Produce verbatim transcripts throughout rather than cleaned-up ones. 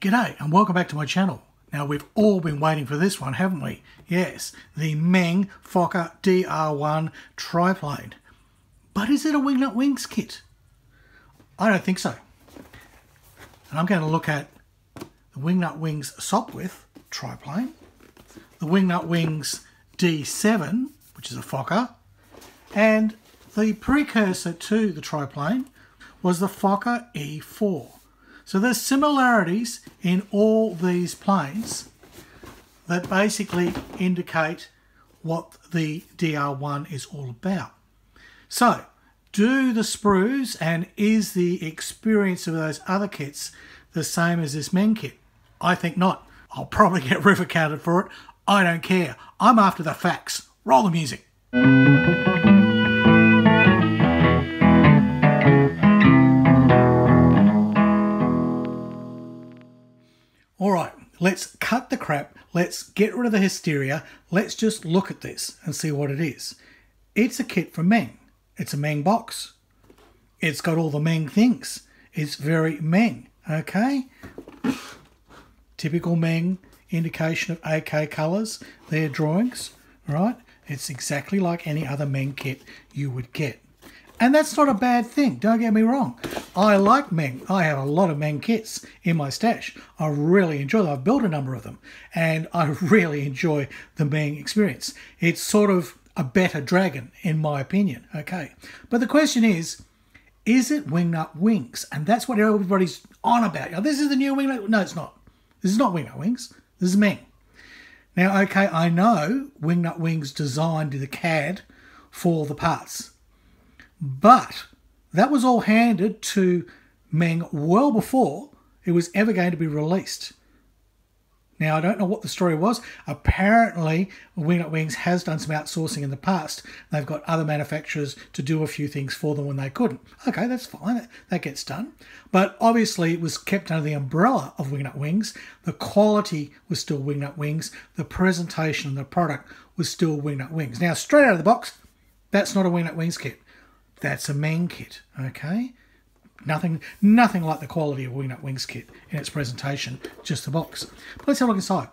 G'day and welcome back to my channel. Now we've all been waiting for this one, haven't we? Yes, the Meng Fokker D R one triplane. But is it a Wingnut Wings kit? I don't think so. And I'm going to look at the Wingnut Wings Sopwith triplane, the Wingnut Wings D seven, which is a Fokker, and the precursor to the triplane was the Fokker E four. So there's similarities in all these planes that basically indicate what the D R one is all about. So do the sprues and is the experience of those other kits the same as this Meng kit? I think not. I'll probably get river counted for it. I don't care. I'm after the facts. Roll the music. Alright, let's cut the crap, let's get rid of the hysteria, let's just look at this and see what it is. It's a kit from Meng. It's a Meng box. It's got all the Meng things. It's very Meng, okay? Typical Meng indication of A K colours, their drawings, right? It's exactly like any other Meng kit you would get. And that's not a bad thing, don't get me wrong. I like Meng. I have a lot of Meng kits in my stash. I really enjoy them. I've built a number of them. And I really enjoy the Meng experience. It's sort of a better dragon, in my opinion. Okay. But the question is, is it Wingnut Wings? And that's what everybody's on about. Now, this is the new Wingnut... No, it's not. This is not Wingnut Wings. This is Meng. Now, okay, I know Wingnut Wings designed the C A D for the parts. But that was all handed to Meng well before it was ever going to be released. Now, I don't know what the story was. Apparently, Wingnut Wings has done some outsourcing in the past. They've got other manufacturers to do a few things for them when they couldn't. Okay, that's fine. That gets done. But obviously, it was kept under the umbrella of Wingnut Wings. The quality was still Wingnut Wings. The presentation of the product was still Wingnut Wings. Now, straight out of the box, that's not a Wingnut Wings kit. That's a Meng kit, okay? Nothing nothing like the quality of Wingnut Wings kit in its presentation, just the box. But let's have a look inside.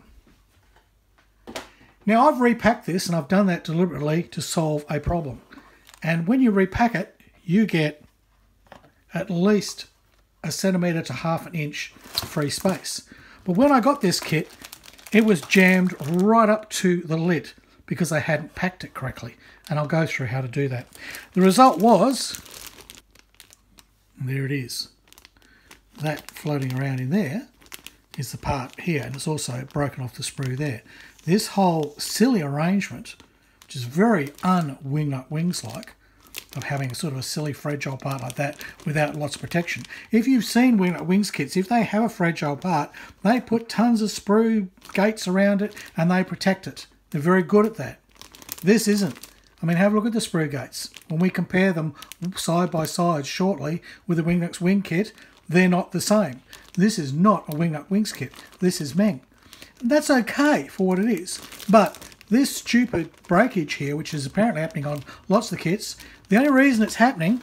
Now, I've repacked this, and I've done that deliberately to solve a problem. And when you repack it, you get at least a centimetre to half an inch free space. But when I got this kit, it was jammed right up to the lid, because I hadn't packed it correctly. And I'll go through how to do that. The result was, there it is. That floating around in there is the part here, and it's also broken off the sprue there. This whole silly arrangement, which is very un-Wingnut Wings-like, of having sort of a silly fragile part like that without lots of protection. If you've seen Wingnut Wings kits, if they have a fragile part, they put tons of sprue gates around it and they protect it. They're very good at that. This isn't. I mean, have a look at the sprue gates. When we compare them side by side shortly with the Wingnut Wing kit, they're not the same. This is not a Wingnut Wings kit. This is Meng. And that's okay for what it is. But this stupid breakage here, which is apparently happening on lots of the kits, the only reason it's happening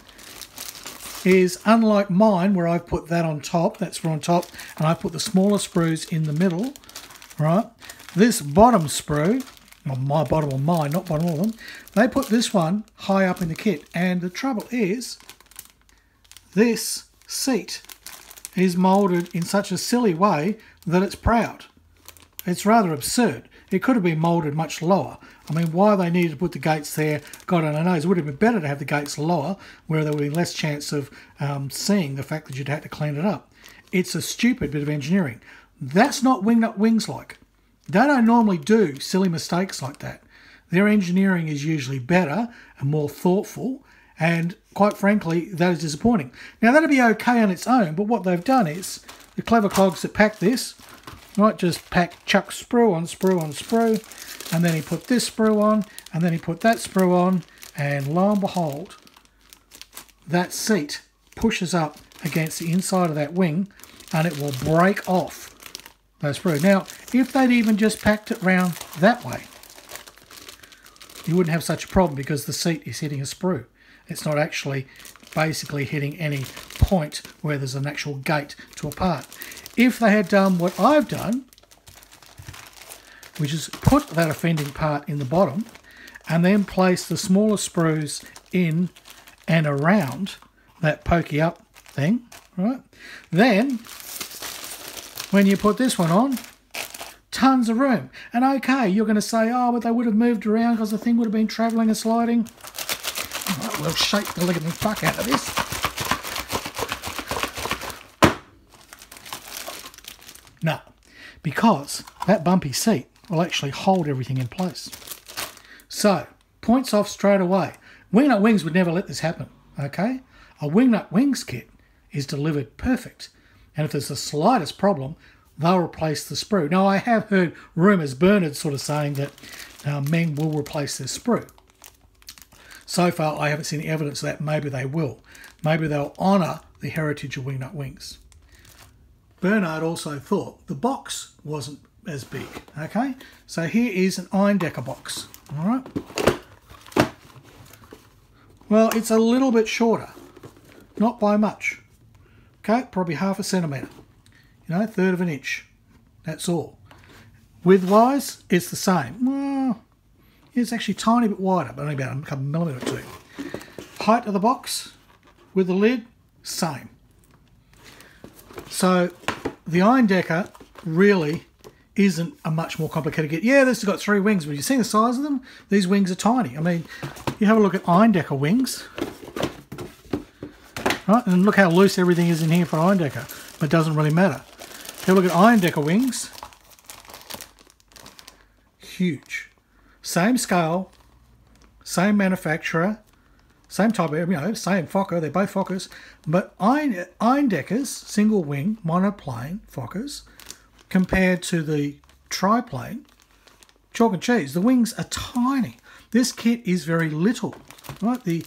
is unlike mine, where I've put that on top, that's on top, and I put the smaller sprues in the middle, right? This bottom sprue, well, my bottom or mine, not bottom all of them, they put this one high up in the kit. And the trouble is, this seat is moulded in such a silly way that it's proud. It's rather absurd. It could have been moulded much lower. I mean, why they needed to put the gates there, God only knows. It would have been better to have the gates lower, where there would be less chance of um, seeing the fact that you'd have to clean it up. It's a stupid bit of engineering. That's not Wingnut Wings-like. They don't normally do silly mistakes like that. Their engineering is usually better and more thoughtful, and quite frankly, that is disappointing. Now, that'll be okay on its own, but what they've done is, the clever clogs that pack this, right, just pack, chuck sprue on sprue on sprue, and then he put this sprue on, and then he put that sprue on, and lo and behold, that seat pushes up against the inside of that wing, and it will break off. Sprue. Now, if they'd even just packed it round that way, you wouldn't have such a problem, because the seat is hitting a sprue. It's not actually basically hitting any point where there's an actual gate to a part. if they had done what I've done, which is put that offending part in the bottom and then place the smaller sprues in and around that pokey up thing, right? Then, when you put this one on, tons of room. And okay, you're going to say, oh, but they would have moved around because the thing would have been travelling and sliding. I might well shake the ligament fuck out of this. No, because that bumpy seat will actually hold everything in place. So, points off straight away. Wingnut Wings would never let this happen, okay? A Wingnut Wings kit is delivered perfect. And if there's the slightest problem, they'll replace the sprue. Now, I have heard rumours, Bernard sort of saying that uh, Meng will replace this sprue. So far, I haven't seen evidence of that. Maybe they will. Maybe they'll honour the heritage of Wingnut Wings. Bernard also thought the box wasn't as big, okay? So here is an Eindecker box, all right? Well, it's a little bit shorter, not by much. Okay, probably half a centimetre. You know, third of an inch. That's all. Width-wise, it's the same. Well, it's actually a tiny bit wider, but only about a millimetre or two. Height of the box with the lid, same. So the Eindecker really isn't a much more complicated kit. Yeah, this has got three wings, but you've seen the size of them? These wings are tiny. I mean, you have a look at Eindecker wings. Right, and look how loose everything is in here for Eindecker, but it doesn't really matter. Have a look at Eindecker wings. Huge. Same scale, same manufacturer, same type of, you know, same Fokker, they're both Fokkers, but Eindecker's single wing monoplane Fokkers compared to the triplane, chalk and cheese. The wings are tiny. This kit is very little. Right, the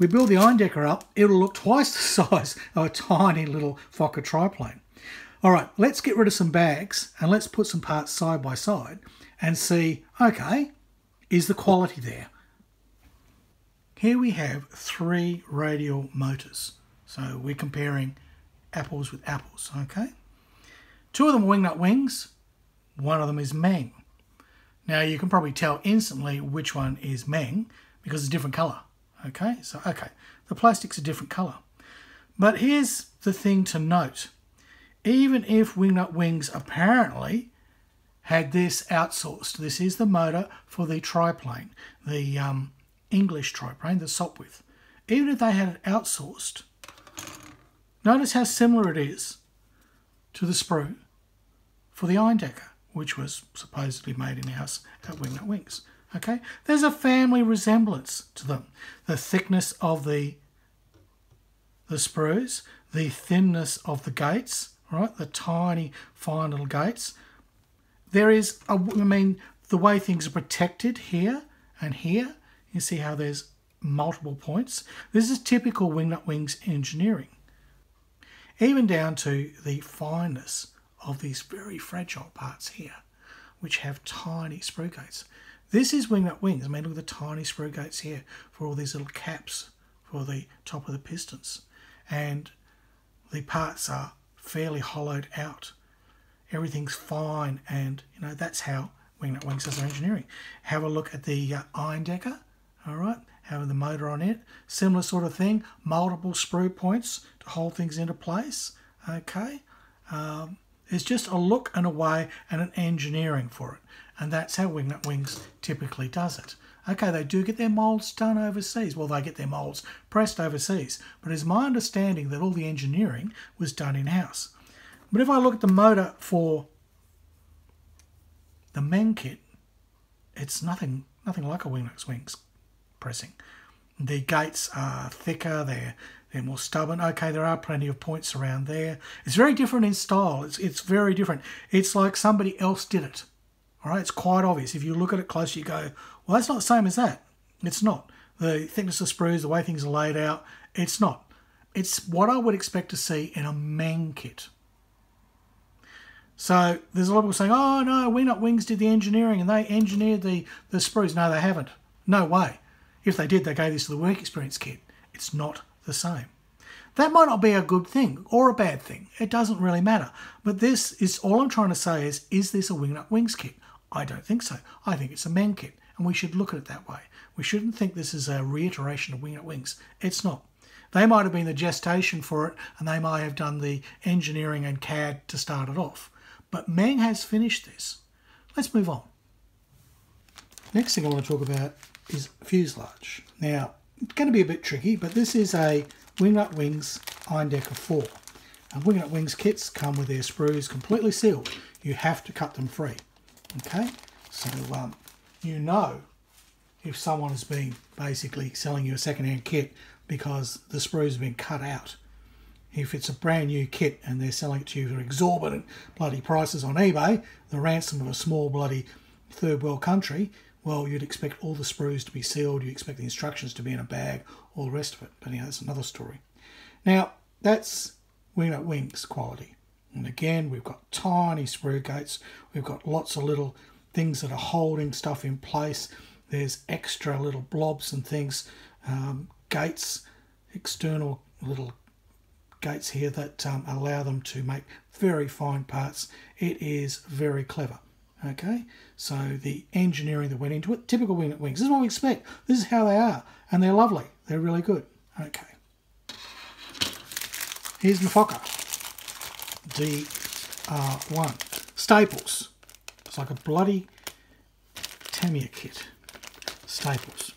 we build the Eindecker up, it'll look twice the size of a tiny little Fokker triplane. All right, let's get rid of some bags and let's put some parts side by side and see, okay, is the quality there? Here we have three radial motors. So we're comparing apples with apples, okay? Two of them are Wingnut Wings, one of them is Meng. Now you can probably tell instantly which one is Meng because it's a different colour. Okay, so, okay, the plastic's a different colour. But here's the thing to note. Even if Wingnut Wings apparently had this outsourced, this is the motor for the triplane, the um, English triplane, the Sopwith. Even if they had it outsourced, notice how similar it is to the sprue for the Eindecker, which was supposedly made in-house at Wingnut Wings. Okay, there's a family resemblance to them. The thickness of the the sprues, the thinness of the gates, right? The tiny, fine little gates. There is, a, I mean, the way things are protected here and here. You see how there's multiple points. This is typical Wingnut Wings engineering. Even down to the fineness of these very fragile parts here, which have tiny sprue gates. This is Wingnut Wings. I mean, look at the tiny sprue gates here for all these little caps for the top of the pistons. And the parts are fairly hollowed out. Everything's fine, and, you know, that's how Wingnut Wings does their engineering. Have a look at the uh, Eindecker, all right, having the motor on it. Similar sort of thing, multiple sprue points to hold things into place, okay. Um, It's just a look and a way and an engineering for it. And that's how Wingnut Wings typically does it. Okay, they do get their moulds done overseas. Well, they get their moulds pressed overseas. But it's my understanding that all the engineering was done in-house. But if I look at the motor for the Meng kit, it's nothing, nothing like a Wingnut Wings pressing. The gates are thicker, they're They're more stubborn. Okay, there are plenty of points around there. It's very different in style. It's, it's very different. It's like somebody else did it. All right, it's quite obvious. If you look at it closely, you go, well, that's not the same as that. It's not. The thickness of sprues, the way things are laid out, it's not. It's what I would expect to see in a Meng kit. So there's a lot of people saying, oh, no, Wingnut Wings did the engineering and they engineered the, the sprues. No, they haven't. No way. If they did, they gave this to the Work Experience kit. It's not the same. That might not be a good thing or a bad thing. It doesn't really matter. But this is all I'm trying to say is, is this a Wingnut Wings kit? I don't think so. I think it's a Meng kit, and we should look at it that way. We shouldn't think this is a reiteration of Wingnut Wings. It's not. They might have been the gestation for it, and they might have done the engineering and C A D to start it off. But Meng has finished this. Let's move on. Next thing I want to talk about is fuselage. Now, it's going to be a bit tricky, but this is a Wingnut Wings Eindecker four. And Wingnut Wings kits come with their sprues completely sealed. You have to cut them free. Okay, so um, you know if someone has been basically selling you a second-hand kit because the sprues have been cut out. If it's a brand new kit and they're selling it to you for exorbitant bloody prices on eBay, the ransom of a small bloody third world country, well, you'd expect all the sprues to be sealed, you expect the instructions to be in a bag, all the rest of it. But anyway, that's another story. Now, that's Wingnut Wings quality. And again, we've got tiny sprue gates, we've got lots of little things that are holding stuff in place. There's extra little blobs and things, um, gates, external little gates here that um, allow them to make very fine parts. It is very clever. Okay, so the engineering that went into it, typical Wingnut Wings. This is what we expect. This is how they are, and they're lovely. They're really good. Okay, here's the Fokker D one Staples. It's like a bloody Tamiya kit. Staples.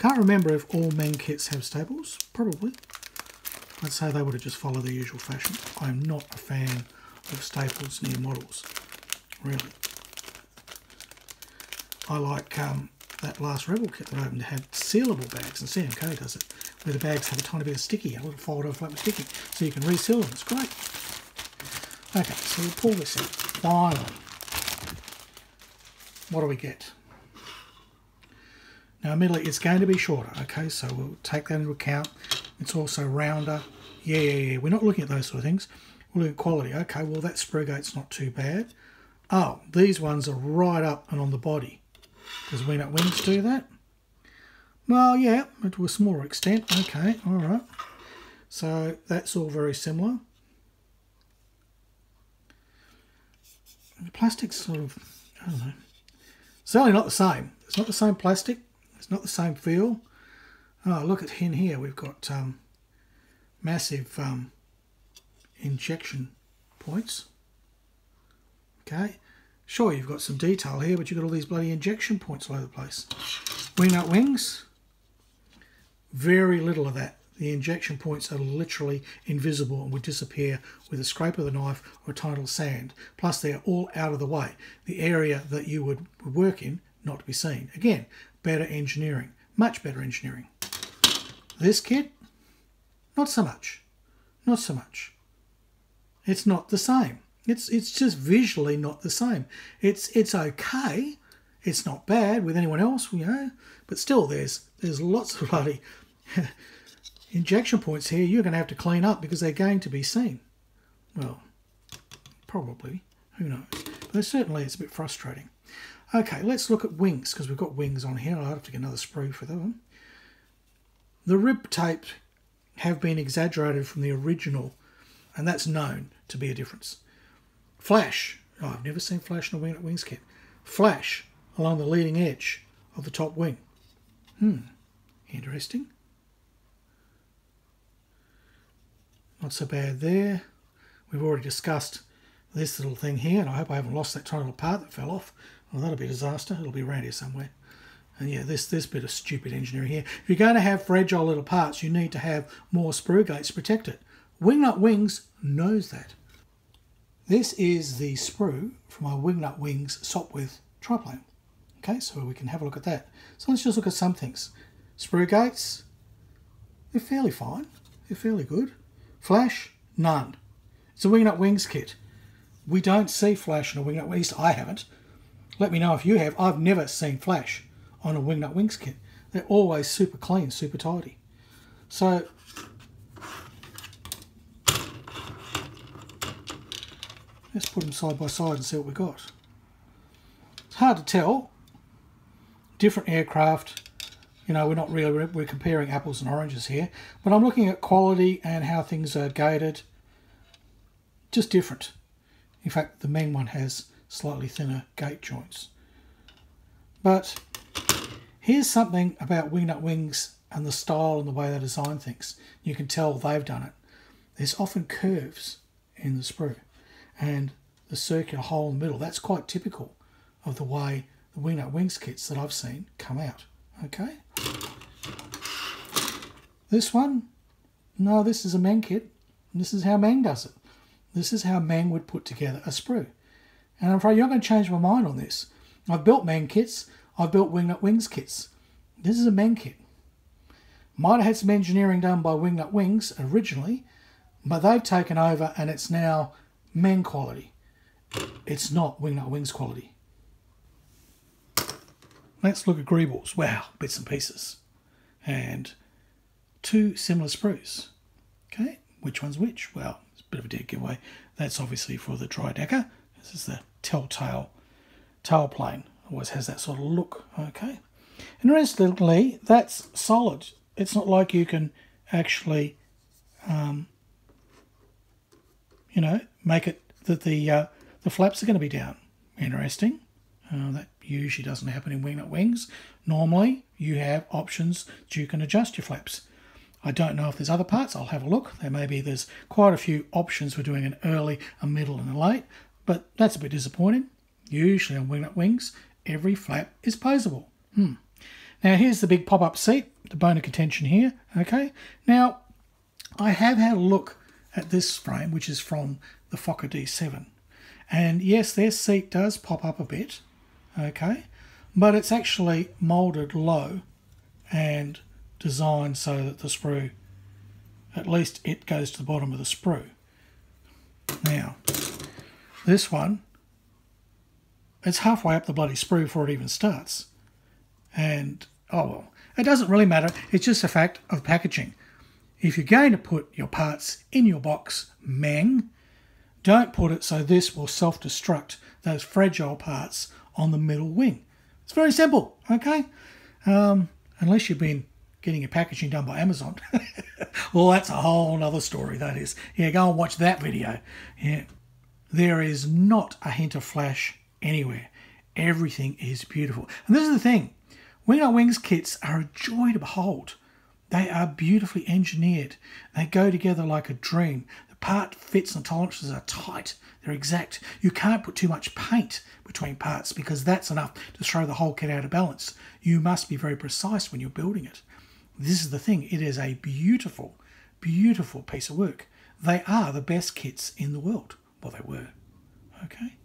Can't remember if all Meng kits have staples. Probably. I'd say they would have just followed the usual fashion. I'm not a fan of staples near models, really. I like um, that last Rebel kit that I opened had sealable bags, and C M K does it, where the bags have a tiny bit of sticky, a little fold over flap of sticky, so you can reseal them. It's great. Okay, so we'll pull this out. Finally, what do we get? Now, admittedly, it's going to be shorter, okay, so we'll take that into account. It's also rounder. Yeah, yeah, yeah. We're not looking at those sort of things. We're looking at quality. Okay, well, that sprue gate's not too bad. Oh, these ones are right up and on the body. Does Wingnut Wings do that? Well, yeah, but to a smaller extent. Okay, all right. So that's all very similar. The plastic's sort of, I don't know. Certainly not the same. It's not the same plastic. It's not the same feel. Oh, look at him here. We've got um, massive um, injection points. Okay. Sure, you've got some detail here, but you've got all these bloody injection points all over the place. Wingnut Wings, very little of that. The injection points are literally invisible and would disappear with a scrape of the knife or a tiny little sand. Plus, they're all out of the way. The area that you would work in, not to be seen. Again, better engineering. Much better engineering. This kit, not so much. Not so much. It's not the same. It's it's just visually not the same. It's it's okay. It's not bad with anyone else, you know. But still, there's there's lots of bloody injection points here. You're going to have to clean up because they're going to be seen. Well, probably. Who knows? But certainly, it's a bit frustrating. Okay, let's look at wings because we've got wings on here. I'll have to get another sprue for that one. The rib tapes have been exaggerated from the original, and that's known to be a difference. Flash. Oh, I've never seen flash in a Wingnut Wings kit. Flash along the leading edge of the top wing. Hmm, interesting. Not so bad there. We've already discussed this little thing here, and I hope I haven't lost that tiny little part that fell off. Well, that'll be a disaster. It'll be around here somewhere. And yeah, this, this bit of stupid engineering here. If you're going to have fragile little parts, you need to have more sprue gates to protect it. Wingnut Wings knows that. This is the sprue for my Wingnut Wings Sopwith triplane. Okay, so we can have a look at that. So let's just look at some things. Sprue gates, they're fairly fine. They're fairly good. Flash, none. It's a Wingnut Wings kit. We don't see flash in a Wingnut Wings. I haven't. Let me know if you have. I've never seen flash on a Wingnut Wings kit. They're always super clean, super tidy. So, let's put them side by side and see what we got. It's hard to tell. Different aircraft, You know, we're not really, we're comparing apples and oranges here. But I'm looking at quality and how things are graded. Just different. In fact, the Meng one has slightly thinner gate joints. But here's something about Wingnut Wings and the style and the way they design things. You can tell they've done it. There's often curves in the sprue and the circular hole in the middle. That's quite typical of the way the Wingnut Wings kits that I've seen come out. Okay. This one, no, this is a Meng kit. This is how Meng does it. This is how Meng would put together a sprue. And I'm afraid you're not going to change my mind on this. I've built Meng kits. I've built Wingnut Wings kits. This is a Meng kit. Might have had some engineering done by Wingnut Wings originally, but they've taken over and it's now Meng quality. It's not Wingnut Wings quality. Let's look at greebles. Wow, bits and pieces. And two similar sprues. Okay, which one's which? Well, it's a bit of a dead giveaway. That's obviously for the Tri-Decker. This is the telltale tail plane. Always has that sort of look. Okay. Interestingly, that's solid. It's not like you can actually, um, you know, make it that the uh, the flaps are going to be down. Interesting. Uh, that usually doesn't happen in Wingnut Wings. Normally, you have options that you can adjust your flaps. I don't know if there's other parts. I'll have a look. There may be. There's quite a few options for doing an early, a middle, and a late. But that's a bit disappointing. Usually on Wingnut Wings, every flap is poseable. Hmm. Now, here's the big pop-up seat, the bone of contention here. Okay. Now, I have had a look at this frame, which is from the Fokker D seven. And yes, their seat does pop up a bit. Okay. But it's actually moulded low and designed so that the sprue, at least it goes to the bottom of the sprue. Now, this one, it's halfway up the bloody sprue before it even starts. And, oh well, it doesn't really matter. It's just a fact of packaging. If you're going to put your parts in your box, Meng, don't put it so this will self-destruct those fragile parts on the middle wing. It's very simple, okay? Um, unless you've been getting your packaging done by Amazon. Well, that's a whole other story, that is. Yeah, go and watch that video. Yeah, there is not a hint of flash anywhere. Everything is beautiful. And this is the thing. Wingnut Wings kits are a joy to behold. They are beautifully engineered. They go together like a dream. The part fits and tolerances are tight. They're exact. You can't put too much paint between parts because that's enough to throw the whole kit out of balance. You must be very precise when you're building it. This is the thing. It is a beautiful, beautiful piece of work. They are the best kits in the world. Well, they were. Okay?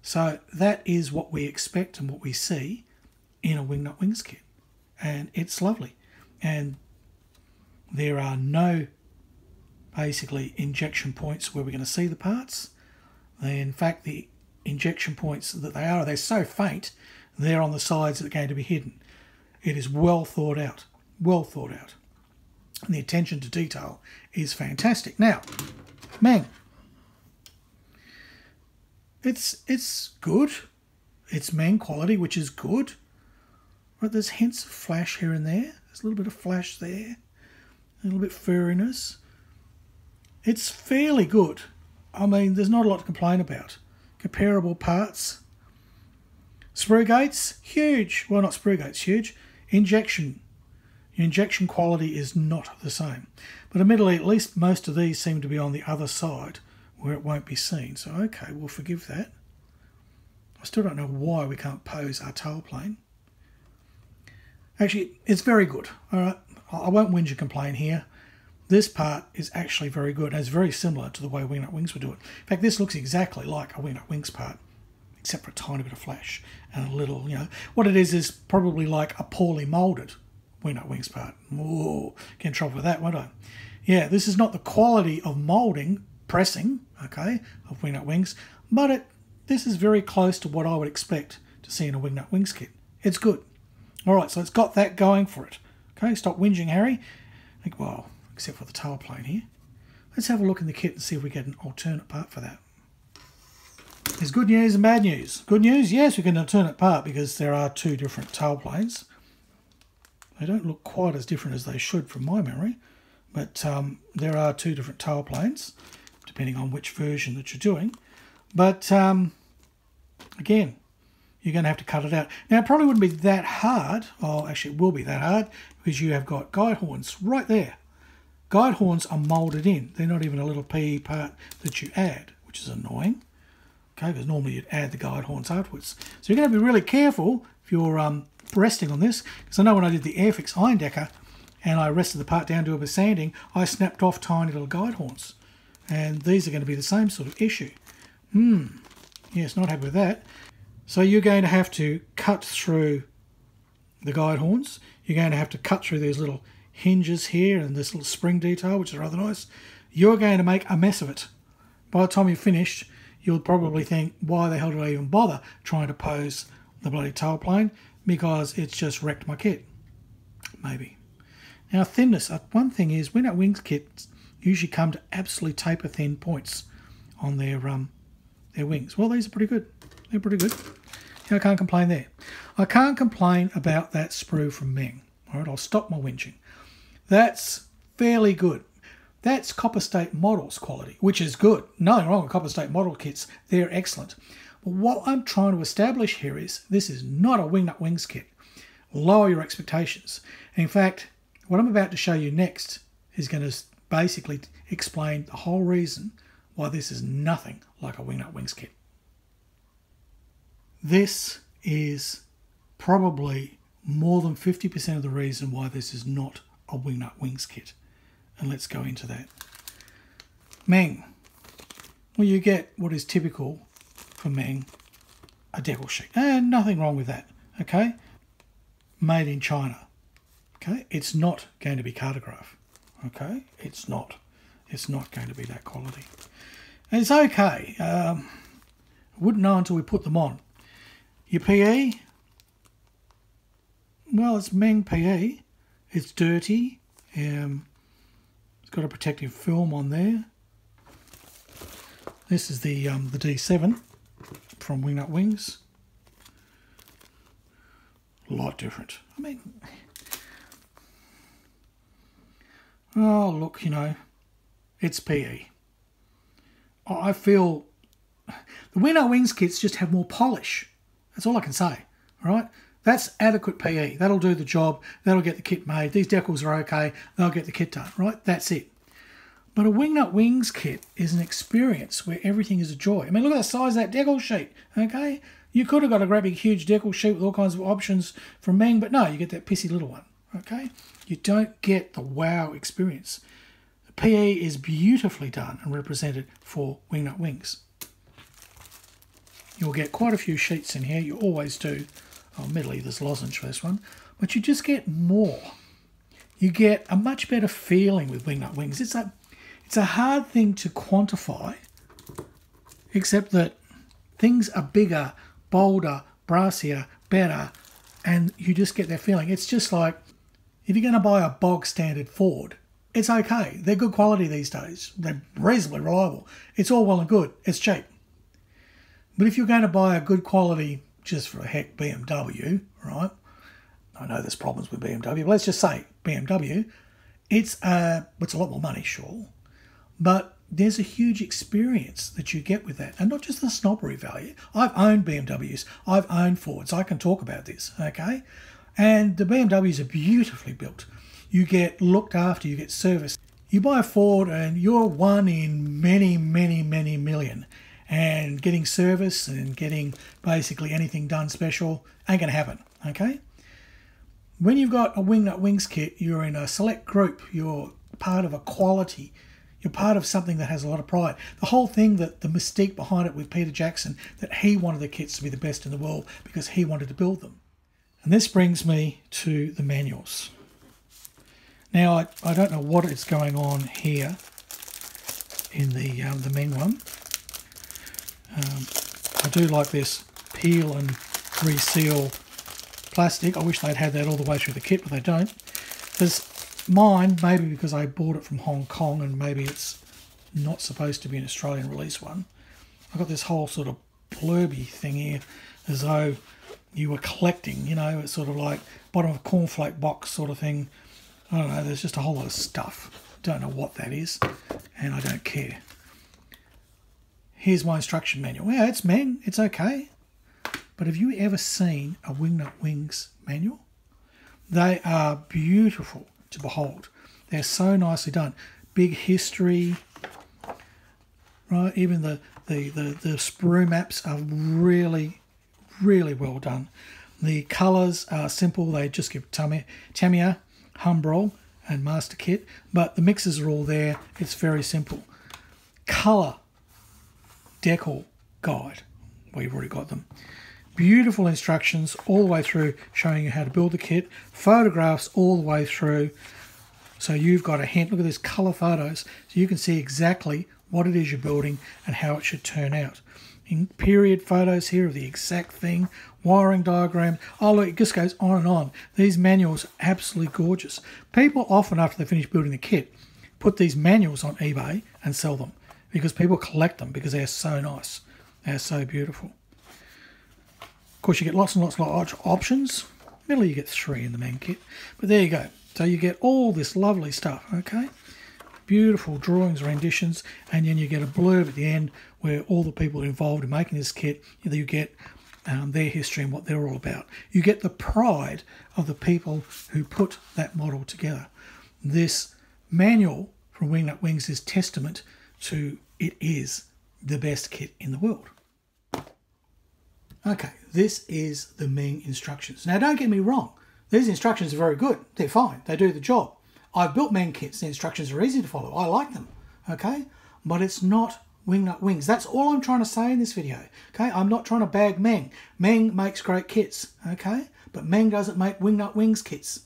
So that is what we expect and what we see in a Wingnut Wings kit. And it's lovely. And there are no, basically, injection points where we're going to see the parts. They, in fact, the injection points that they are, they're so faint, they're on the sides that are going to be hidden. It is well thought out. Well thought out. And the attention to detail is fantastic. Now, Meng. It's, it's good. It's Meng quality, which is good. But there's hints of flash here and there. There's a little bit of flash there. A little bit of furriness. It's fairly good. I mean, there's not a lot to complain about. Comparable parts. Sprue gates, huge. Well, not sprue gates, huge. Injection. Your injection quality is not the same. But admittedly, at least most of these seem to be on the other side, where it won't be seen. So, okay, we'll forgive that. I still don't know why we can't pose our tail plane. Actually, it's very good. All right, I won't whinge and complain here. This part is actually very good. And it's very similar to the way Wingnut Wings would do it. In fact, this looks exactly like a Wingnut Wings part, except for a tiny bit of flash and a little, you know. What it is is probably like a poorly moulded Wingnut Wings part. Whoa, get in trouble with that, won't I? Yeah, this is not the quality of moulding, pressing, okay, of Wingnut Wings, but it this is very close to what I would expect to see in a Wingnut Wings kit. It's good. All right, so it's got that going for it. Okay, stop whinging, Harry. I think, well, except for the tail plane here. Let's have a look in the kit and see if we get an alternate part for that. There's good news and bad news. Good news, yes, we get an alternate part because there are two different tail planes. They don't look quite as different as they should from my memory, but um, there are two different tailplanes, depending on which version that you're doing. But um, again, you're going to have to cut it out. Now, it probably wouldn't be that hard. Oh, actually, it will be that hard because you have got guide horns right there. Guide horns are moulded in. They're not even a little P E part that you add, which is annoying. Okay, because normally you'd add the guide horns afterwards. So you're going to be really careful if you're um, resting on this. Because I know when I did the Airfix Eindecker and I rested the part down to it with sanding, I snapped off tiny little guide horns. And these are going to be the same sort of issue. Hmm. Yes, not happy with that. So you're going to have to cut through the guide horns. You're going to have to cut through these little hinges here and this little spring detail, which is rather nice. You're going to make a mess of it. By the time you've finished, you'll probably think, why the hell did I even bother trying to pose the bloody tailplane? Because it's just wrecked my kit. Maybe. Now, thinness. One thing is, Wingnut Wings kits usually come to absolutely taper-thin points on their, um, their wings. Well, these are pretty good. They're pretty good. Yeah, I can't complain there. I can't complain about that sprue from Meng. All right, I'll stop my whinging. That's fairly good. That's Copper State Models quality, which is good. Nothing wrong with Copper State Model kits. They're excellent. But what I'm trying to establish here is this is not a Wingnut Wings kit. Lower your expectations. In fact, what I'm about to show you next is going to basically explain the whole reason why this is nothing like a Wingnut Wings kit. This is probably more than fifty percent of the reason why this is not a Wingnut Wings kit. And let's go into that. Meng. Well, you get what is typical for Meng, a decal sheet. And nothing wrong with that, okay? Made in China, okay? It's not going to be Cartograph, okay? It's not. It's not going to be that quality. And it's okay. Um, wouldn't know until we put them on. Your P E, well, it's Meng P E. It's dirty. Um... Got a protective film on there. This is the um, the D seven from Wingnut Wings. A lot different. I mean, oh look, you know, it's P E. I feel the Wingnut Wings kits just have more polish. That's all I can say. All right. That's adequate P E. That'll do the job. That'll get the kit made. These decals are okay. They'll get the kit done, right? That's it. But a Wingnut Wings kit is an experience where everything is a joy. I mean, look at the size of that decal sheet, okay? You could have got a great huge decal sheet with all kinds of options from Meng, but no, you get that pissy little one, okay? You don't get the wow experience. The P E is beautifully done and represented for Wingnut Wings. You'll get quite a few sheets in here. You always do. Oh, admittedly, there's lozenge for this one. But you just get more. You get a much better feeling with Wingnut Wings. It's a, it's a hard thing to quantify, except that things are bigger, bolder, brassier, better, and you just get that feeling. It's just like, if you're going to buy a bog-standard Ford, it's okay. They're good quality these days. They're reasonably reliable. It's all well and good. It's cheap. But if you're going to buy a good quality, just for a heck, B M W, right? I know there's problems with B M W, but let's just say B M W, it's, uh, it's a lot more money, sure, but there's a huge experience that you get with that, and not just the snobbery value. I've owned B M Ws, I've owned Fords, I can talk about this, okay? And the B M Ws are beautifully built. You get looked after, you get serviced. You buy a Ford and you're one in many, many, many million. And getting service and getting basically anything done special ain't going to happen, okay? When you've got a Wingnut Wings kit, you're in a select group. You're part of a quality. You're part of something that has a lot of pride. The whole thing, that the mystique behind it with Peter Jackson, that he wanted the kits to be the best in the world because he wanted to build them. And this brings me to the manuals. Now, I, I don't know what is going on here in the, um, the Meng one. Um, I do like this peel and reseal plastic. I wish they'd had that all the way through the kit, but they don't. There's mine, maybe because I bought it from Hong Kong and maybe it's not supposed to be an Australian release one. I've got this whole sort of blurby thing here as though you were collecting, you know, it's sort of like bottom of a cornflake box sort of thing. I don't know, there's just a whole lot of stuff. Don't know what that is, and I don't care. Here's my instruction manual. Yeah, it's Meng, it's okay. But have you ever seen a Wingnut Wings manual? They are beautiful to behold. They're so nicely done. Big history, right? Even the, the, the, the sprue maps are really, really well done. The colours are simple. They just give Tamiya, Humbrol and Master Kit, but the mixes are all there. It's very simple. Colour decor guide. We've already got them. Beautiful instructions all the way through, showing you how to build the kit. Photographs all the way through, so you've got a hint. Look at these colour photos, so you can see exactly what it is you're building and how it should turn out. In period photos here of the exact thing, wiring diagrams. Oh look, it just goes on and on. These manuals are absolutely gorgeous. People often, after they finish building the kit, put these manuals on eBay and sell them, because people collect them because they're so nice. They're so beautiful. Of course, you get lots and lots and lots of options. Really, you get three in the main kit, but there you go. So you get all this lovely stuff, okay? Beautiful drawings, renditions, and then you get a blurb at the end where all the people involved in making this kit, you get um, their history and what they're all about. You get the pride of the people who put that model together. This manual from Wingnut Wings is testament to it is the best kit in the world. Okay, this is the Meng instructions. Now, don't get me wrong. These instructions are very good. They're fine. They do the job. I've built Meng kits. The instructions are easy to follow. I like them, okay? But it's not Wingnut Wings. That's all I'm trying to say in this video, okay? I'm not trying to bag Meng. Meng makes great kits, okay? But Meng doesn't make Wingnut Wings kits.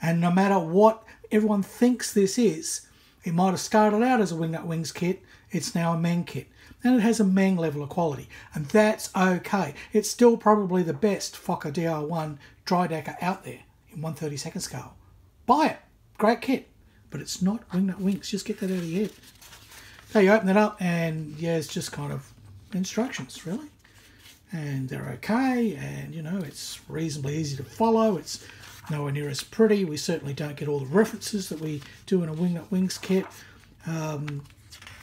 And no matter what everyone thinks this is, it might have started out as a Wingnut Wings kit. It's now a Meng kit. And it has a Meng level of quality, and that's okay. It's still probably the best Fokker D I one Eindecker out there in one thirty-second scale. Buy it, great kit, but it's not Wingnut Wings. Just get that out of your head. So you open it up, and yeah, it's just kind of instructions, really, and they're okay. And you know, it's reasonably easy to follow. It's nowhere near as pretty. We certainly don't get all the references that we do in a Wingnut Wings kit. Um,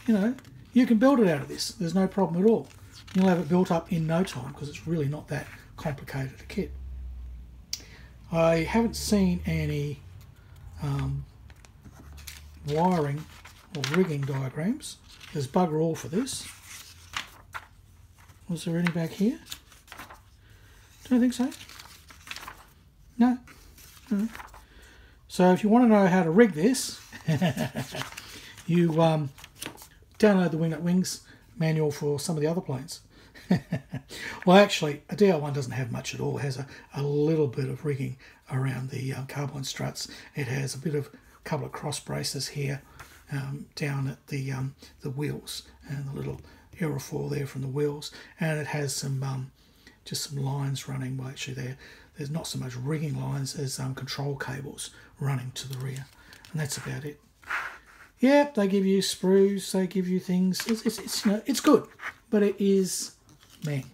you know. You can build it out of this. There's no problem at all. You'll have it built up in no time because it's really not that complicated a kit. I haven't seen any um, wiring or rigging diagrams. There's bugger all for this. Was there any back here? Don't think so. No. No. So if you want to know how to rig this, you... Um, download the Wingnut Wings manual for some of the other planes. Well, actually, a D I one doesn't have much at all. It has a, a little bit of rigging around the um, carbine struts. It has a bit of a couple of cross braces here um, down at the um, the wheels, and the little aerofoil there from the wheels. And it has some um, just some lines running. Well, actually, there there's not so much rigging lines as um, control cables running to the rear, and that's about it. Yep, they give you sprues, they give you things. It's, it's, it's, you know, it's good, but it is Meng.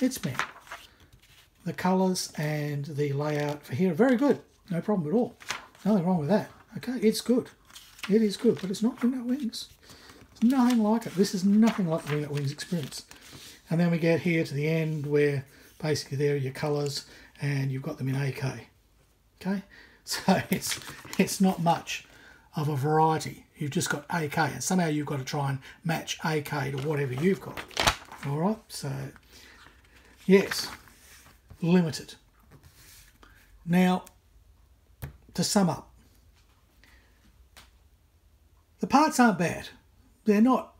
It's Meng. The colours and the layout for here are very good. No problem at all. Nothing wrong with that. Okay, it's good. It is good, but it's not Wingnut Wings. It's nothing like it. This is nothing like the Wingnut Wings experience. And then we get here to the end where basically there are your colours and you've got them in A K. Okay, so it's it's not much of a variety. You've just got A K, and somehow you've got to try and match A K to whatever you've got. Alright, so yes, limited. Now, to sum up, the parts aren't bad. They're not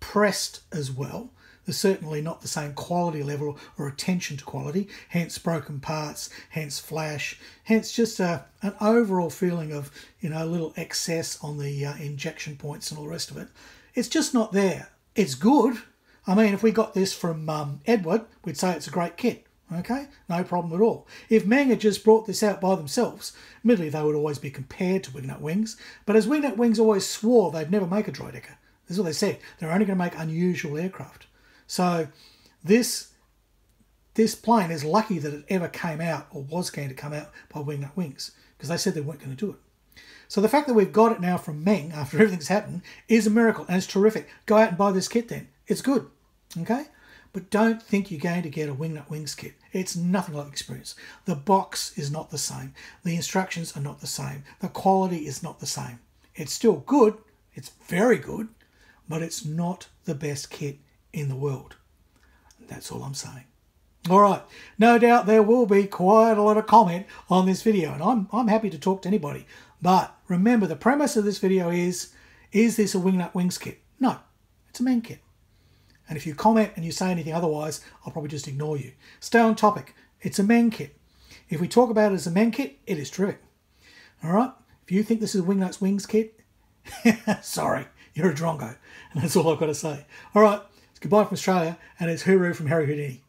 pressed as well. There's certainly not the same quality level or attention to quality, hence broken parts, hence flash, hence just a, an overall feeling of, you know, a little excess on the uh, injection points and all the rest of it. It's just not there. It's good. I mean, if we got this from um, Edward, we'd say it's a great kit. Okay, no problem at all. If Meng had just brought this out by themselves, admittedly they would always be compared to Wingnut Wings, but as Wingnut Wings always swore, they'd never make a Dreidecker. That's what they said. They're only going to make unusual aircraft. So This this plane is lucky that it ever came out or was going to come out by Wingnut Wings, because they said they weren't going to do it. So the fact that we've got it now from Meng after everything's happened is a miracle, and it's terrific. Go out and buy this kit then. It's good, okay? But don't think you're going to get a Wingnut Wings kit. It's nothing like experience. The box is not the same. The instructions are not the same. The quality is not the same. It's still good. It's very good, but it's not the best kit in the world. That's all I'm saying. All right, no doubt there will be quite a lot of comment on this video, and I'm, I'm happy to talk to anybody. But remember, the premise of this video is, is this a Wingnut Wings kit? No, it's a Meng kit. And if you comment and you say anything otherwise, I'll probably just ignore you. Stay on topic. It's a Meng kit. If we talk about it as a Meng kit, it is terrific. All right, if you think this is a Wingnut Wings kit, sorry, you're a drongo. And that's all I've got to say. All right, it's goodbye from Australia, and it's hooroo from Harry Houdini.